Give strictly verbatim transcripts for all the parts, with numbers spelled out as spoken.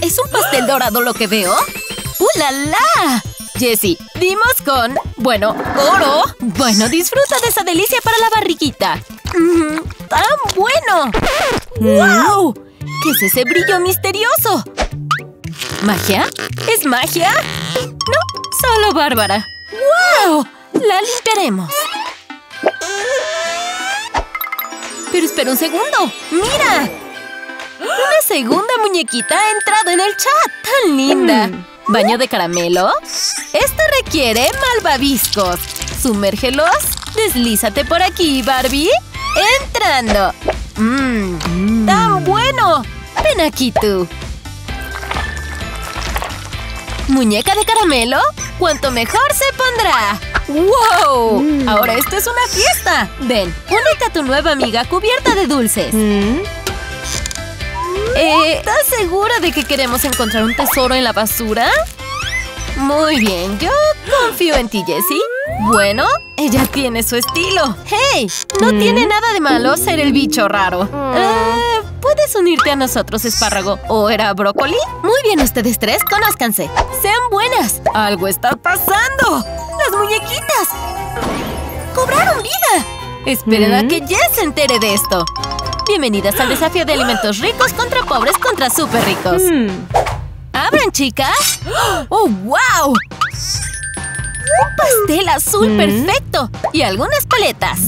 ¿Es un pastel dorado lo que veo? ¡Uh, la, la! Jessie, dimos con… bueno, oro. Bueno, disfruta de esa delicia para la barriguita. Mm, ¡tan bueno! ¡Wow! ¿Qué es ese brillo misterioso? ¿Magia? ¿Es magia? No, solo Bárbara. ¡Wow! La limpiaremos. Pero espera un segundo. ¡Mira! Una segunda muñequita ha entrado en el chat. ¡Tan linda! ¿Baño de caramelo? Esto requiere malvaviscos. Sumérgelos. Deslízate por aquí, Barbie. ¡Entrando! ¡Mmm! ¡Tan bueno! Ven aquí tú. ¿Muñeca de caramelo? ¡Cuanto mejor se pondrá! ¡Wow! Mm. ¡Ahora esto es una fiesta! Ven, únete a tu nueva amiga cubierta de dulces. Mm. Eh, ¿Estás segura de que queremos encontrar un tesoro en la basura? Muy bien, yo confío en ti, Jessie. Bueno, ella tiene su estilo. ¡Hey! No mm. tiene nada de malo ser el bicho raro. Mm. Eh, ¿Puedes unirte a nosotros, espárrago? ¿O era brócoli? Muy bien, ustedes tres, conózcanse. ¡Sean buenas! ¡Algo está pasando! ¡Las muñequitas! ¡Cobraron vida! Esperen mm. a que Jess se entere de esto. Bienvenidas al desafío de alimentos ricos contra pobres contra súper ricos. Mm. ¡Abran, chicas! ¡Oh, wow! ¡Un pastel azul mm. perfecto! Y algunas paletas.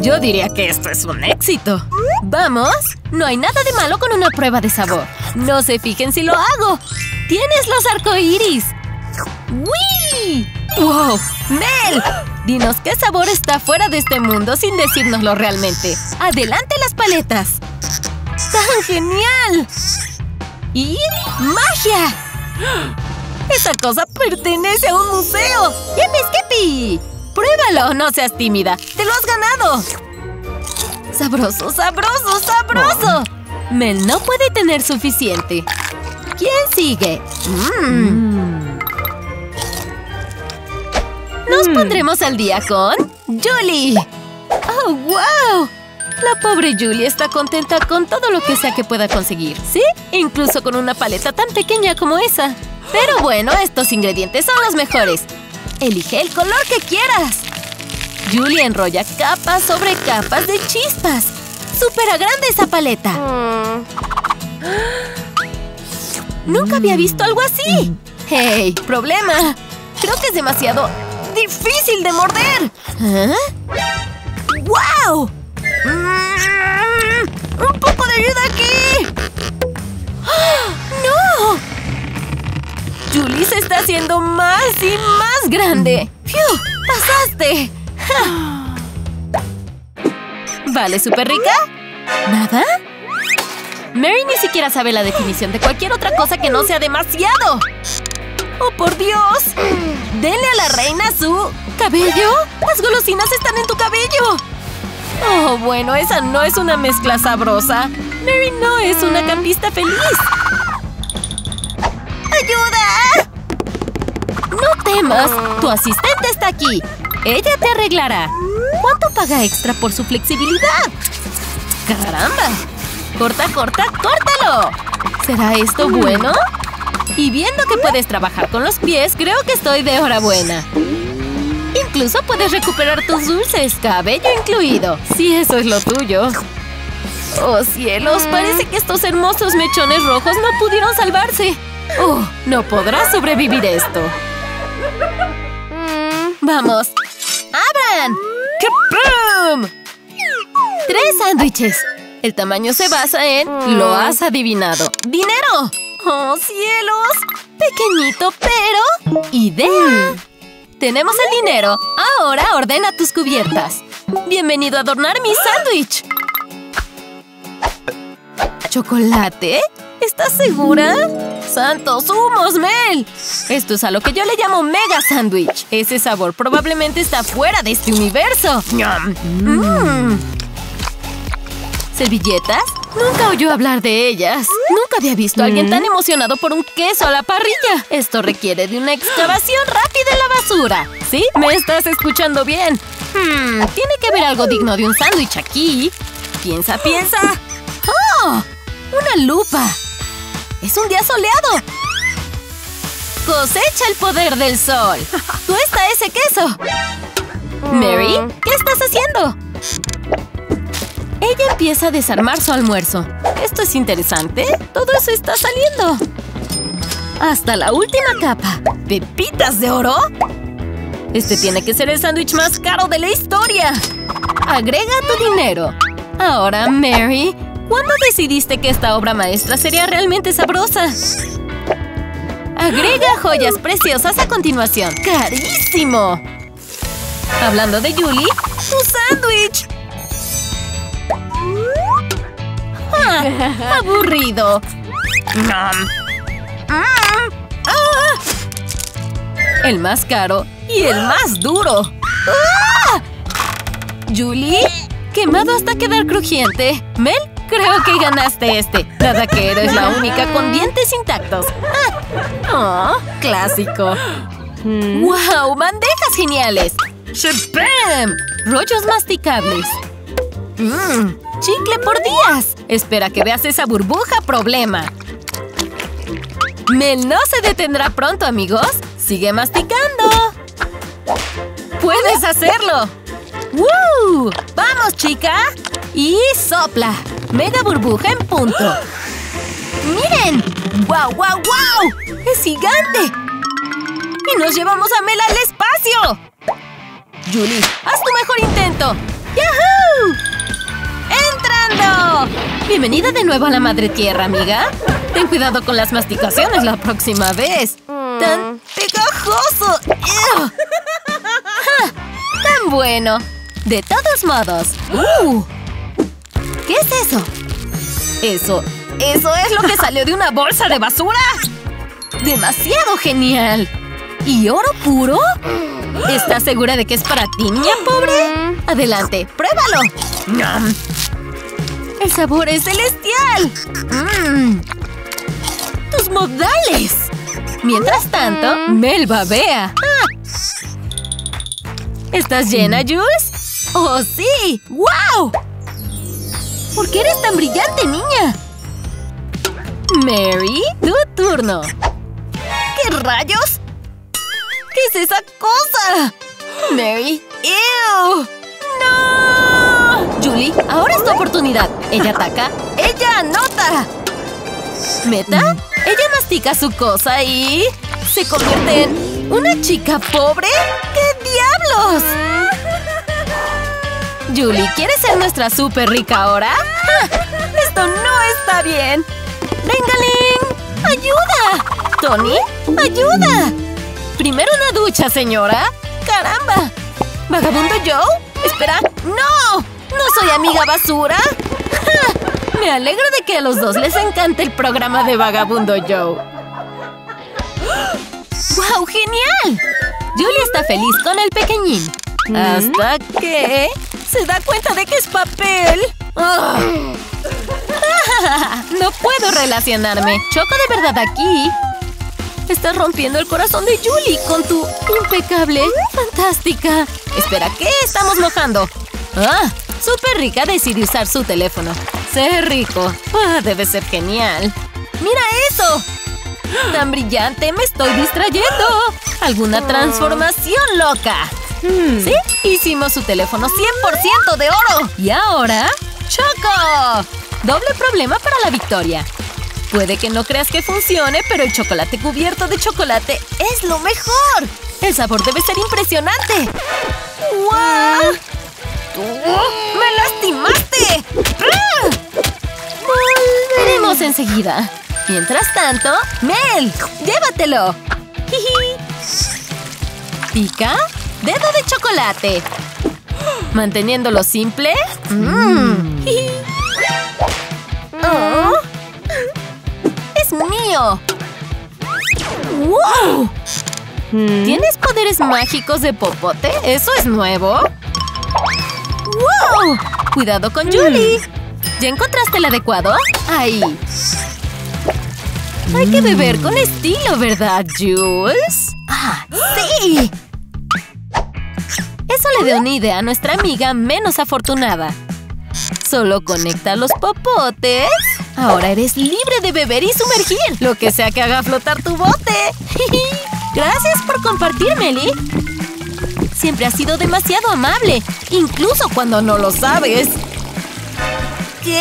Yo diría que esto es un éxito. ¡Vamos! No hay nada de malo con una prueba de sabor. No se fijen si lo hago. ¡Tienes los arcoíris! ¡Wii! ¡Wow! ¡Mel! Dinos qué sabor está fuera de este mundo sin decírnoslo realmente. ¡Adelante las paletas! ¡Tan genial! ¡Y magia! ¡Esa cosa pertenece a un museo! ¡Yepi, skippy! ¡Pruébalo! ¡No seas tímida! ¡Te lo has ganado! ¡Sabroso, sabroso, sabroso! Mel no puede tener suficiente. ¿Quién sigue? Mm. Nos mm. pondremos al día con… ¡Julie! ¡Oh, wow! La pobre Julie está contenta con todo lo que sea que pueda conseguir, ¿sí? Incluso con una paleta tan pequeña como esa. Pero bueno, estos ingredientes son los mejores. Elige el color que quieras. Julie enrolla capas sobre capas de chispas. ¡Súper grande esa paleta! Mm. ¡Nunca había visto algo así! ¡Hey! ¡Problema! Creo que es demasiado… ¡difícil de morder! ¿Ah? ¡Wow! Mm, ¡un poco de ayuda aquí! ¡Oh, ¡no! Julie se está haciendo más y más grande. ¡Fiu! ¡Pasaste! ¡Ja! ¿Vale, súper rica? ¿Nada? Mary ni siquiera sabe la definición de cualquier otra cosa que no sea demasiado. ¡Oh, por Dios! ¡Denle a la reina su… ¿cabello? ¡Las golosinas están en tu cabello! Oh, bueno, esa no es una mezcla sabrosa. Mary no es una campista feliz. ¡Ayuda! No temas, tu asistente está aquí. Ella te arreglará. ¿Cuánto paga extra por su flexibilidad? ¡Caramba! ¡Corta, corta, córtalo! ¿Será esto bueno? Y viendo que puedes trabajar con los pies, creo que estoy de enhorabuena. Incluso puedes recuperar tus dulces, cabello incluido. Si eso es lo tuyo. ¡Oh, cielos! Parece que estos hermosos mechones rojos no pudieron salvarse. ¡Oh, no podrás sobrevivir esto! ¡Vamos! ¡Abran! ¡Kapum! Tres sándwiches. El tamaño se basa en… lo has adivinado. ¡Dinero! ¡Oh, cielos! Pequeñito, pero… ¡idea! ¡Tenemos el dinero! Ahora ordena tus cubiertas. ¡Bienvenido a adornar mi sándwich! ¿Chocolate? ¿Estás segura? ¡Santos humos, Mel! Esto es a lo que yo le llamo mega sándwich. Ese sabor probablemente está fuera de este universo. Mm. ¿Servilletas? Nunca oyó hablar de ellas. Nunca había visto a alguien tan emocionado por un queso a la parrilla. Esto requiere de una excavación rápida en la basura. ¿Sí? ¿Me estás escuchando bien? Hmm, tiene que haber algo digno de un sándwich aquí. Piensa, piensa. ¡Oh! ¡Una lupa! ¡Es un día soleado! ¡Cosecha el poder del sol! ¡Tuesta ese queso! Mary, ¿qué estás haciendo? Ella empieza a desarmar su almuerzo. Esto es interesante. Todo eso está saliendo. Hasta la última capa. ¿Pepitas de oro? Este tiene que ser el sándwich más caro de la historia. Agrega tu dinero. Ahora, Mary, ¿cuándo decidiste que esta obra maestra sería realmente sabrosa? Agrega joyas preciosas a continuación. ¡Carísimo! Hablando de Julie, ¡tu sándwich! Ah, ¡aburrido! Ah, el más caro y el más duro. ¡Ah! Julie, quemado hasta quedar crujiente. Mel, creo que ganaste este. Nada que eres la única con dientes intactos. Ah. Oh, clásico. Hmm. ¡Wow! ¡Bandejas geniales! ¡Shepam! Rollos masticables. Mm, ¡chicle por días! Espera que veas esa burbuja problema. Mel no se detendrá pronto, amigos. ¡Sigue masticando! ¡Puedes hacerlo! ¡Woo! ¡Vamos, chica! ¡Y sopla! ¡Mega burbuja en punto! ¡Miren! ¡Guau, guau, guau! ¡Es gigante! ¡Y nos llevamos a Mel al espacio! Julie, haz tu mejor intento. ¡Yahoo! ¡Entrando! Bienvenida de nuevo a la madre tierra, amiga. Ten cuidado con las masticaciones la próxima vez. Mm. ¡Tan pegajoso! ¡Ja! ¡Tan bueno! De todos modos. Uh. ¿Qué es eso? Eso. ¡Eso es lo que salió de una bolsa de basura! ¡Demasiado genial! ¿Y oro puro? ¿Estás segura de que es para ti, niña pobre? Adelante, pruébalo. ¡Nom! El sabor es celestial. ¡Mmm! ¡Tus modales! Mientras tanto, Mel babea. ¡Ah! ¿Estás llena, Jules? ¡Oh, sí! ¡Wow! ¿Por qué eres tan brillante, niña? Mary, tu turno. ¿Qué rayos? ¿Qué es esa cosa? Mary, ¡ew! ¡No! Julie, ahora es tu oportunidad. Ella ataca, ella anota. ¿Meta? Ella mastica su cosa y... ¿se convierte en una chica pobre? ¡Qué diablos! Julie, ¿quieres ser nuestra súper rica ahora? ¡Ah! ¡Esto no está bien! ¡Vengalín! ¡Ayuda! ¡Tony! ¡Ayuda! Primero una ducha, señora. ¡Caramba! ¿Vagabundo Joe? Espera. ¡No! ¿No soy amiga basura? ¡Ja! Me alegro de que a los dos les encante el programa de Vagabundo Joe. ¡Wow! ¡Genial! Julie está feliz con el pequeñín. Hasta que... se da cuenta de que es papel. ¡Oh! No puedo relacionarme. Choco de verdad aquí. Estás rompiendo el corazón de Julie con tu impecable, fantástica. Espera, ¿qué estamos mojando? ¡Ah! Súper rica decidió usar su teléfono. Ser rico. Ah, debe ser genial. ¡Mira eso! ¡Tan brillante! ¡Me estoy distrayendo! ¡Alguna transformación loca! ¿Sí? Hicimos su teléfono cien por ciento de oro. Y ahora... ¡Choco! Doble problema para la victoria. Puede que no creas que funcione, pero el chocolate cubierto de chocolate es lo mejor. El sabor debe ser impresionante. ¡Guau! ¡Tú me lastimaste! ¡Ah! Volveremos enseguida. Mientras tanto, Mel, llévatelo. Pica dedo de chocolate. Manteniéndolo simple. Mm. Oh. ¡Mío! ¡Wow! ¿Tienes poderes mágicos de popote? ¿Eso es nuevo? ¡Wow! ¡Cuidado con Julie! ¿Ya encontraste el adecuado? ¡Ahí! Hay que beber con estilo, ¿verdad, Jules? ¡Ah, sí! Eso le dio una idea a nuestra amiga menos afortunada. Solo conecta los popotes... Ahora eres libre de beber y sumergir, lo que sea que haga flotar tu bote. Gracias por compartir, Meli. Siempre has sido demasiado amable, incluso cuando no lo sabes. ¿Qué?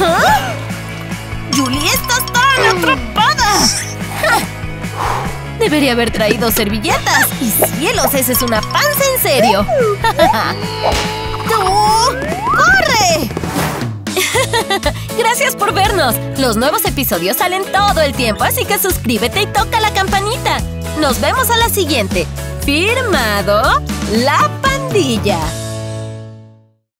¿Ah? ¡Julie, estás tan atrapada! ¡Ja! Debería haber traído servilletas. ¡Y cielos, esa es una panza en serio! ¡Tú! ¡Corre! Gracias por vernos. Los nuevos episodios salen todo el tiempo, así que suscríbete y toca la campanita. Nos vemos a la siguiente. Firmado La Pandilla.